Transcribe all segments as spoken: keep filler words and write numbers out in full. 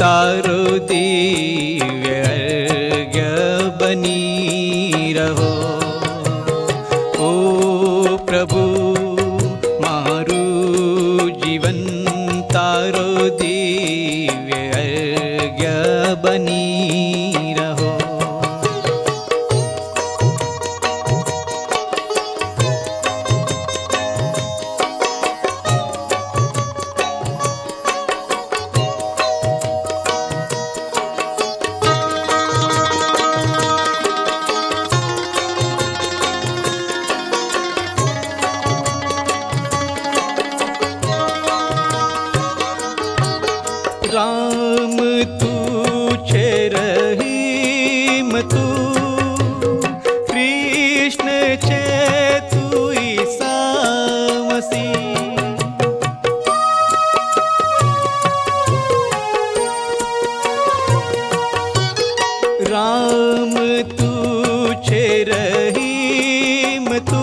तारो दिव्य अर्घ्य बनी रहो। ओ प्रभु मारू जीवन तारो दिव्य अर्घ्य बनी रहो। राम तुझे रहीम तू, कृष्ण चे तू ईसा मसीह। राम तुझे रहीम तू,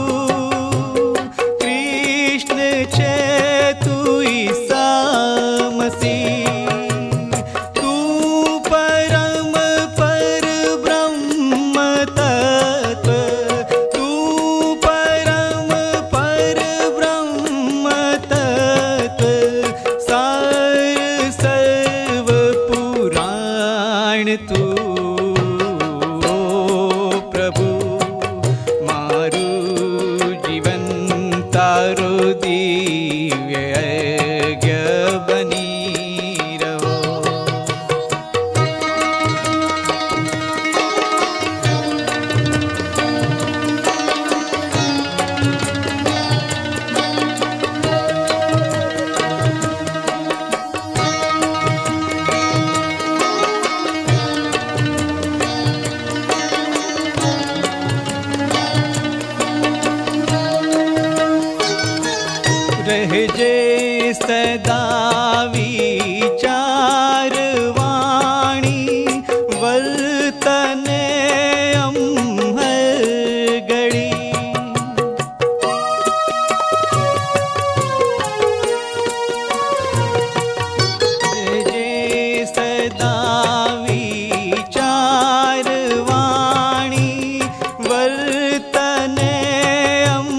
कृष्ण चे तू ईसा मसीह। तू प्रभु मारू जीवन तारो दिव्य अर्घ्य बनी रहो। रह जे सदा विचार वाणी वर्तने अम हर घड़ी। रह जे सदा विचार वाणी वर्तने अम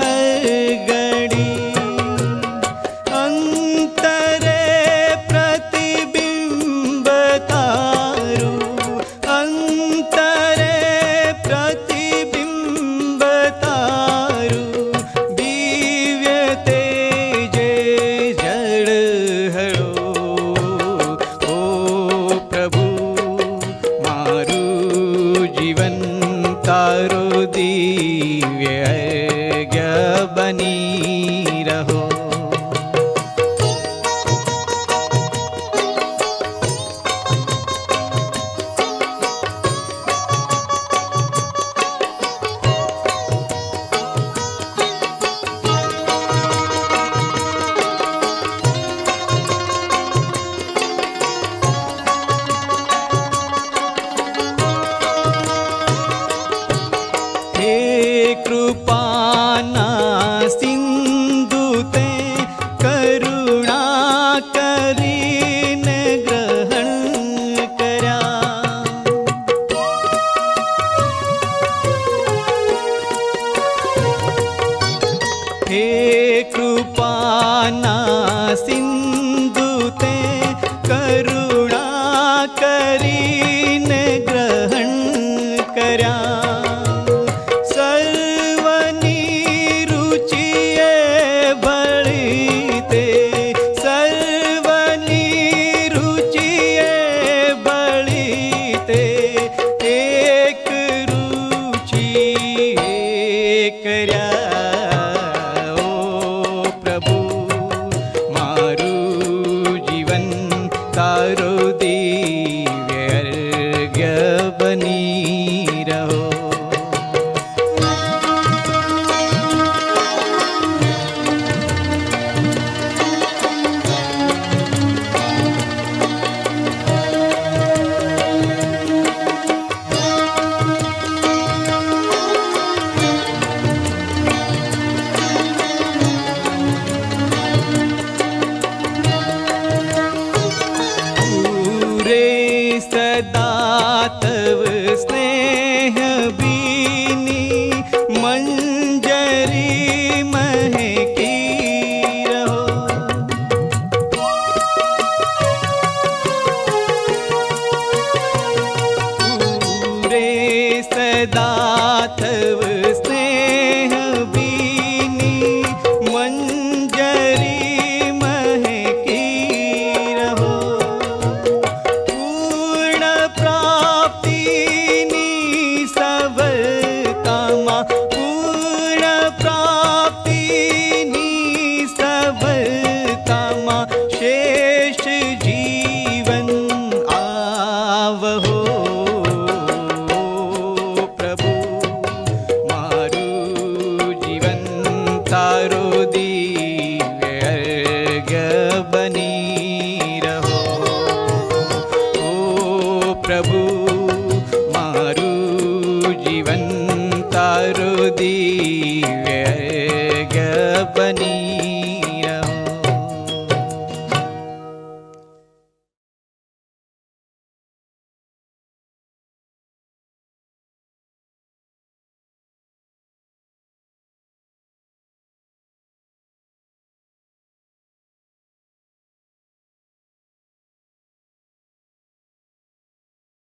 हर घड़ी। तारो दिव्य अर्घ्य बनी रहो। कृपाना सिंधु ते करुणा करीन ग्रहण करा। हे कृपाना सिंधु ते करुणा करीन ग्रहण करा। सदा तव स्नेह बीनी मंजरी महकी रहो। पूरे सदा तव स्नेह बीनी मंजरी प्रभु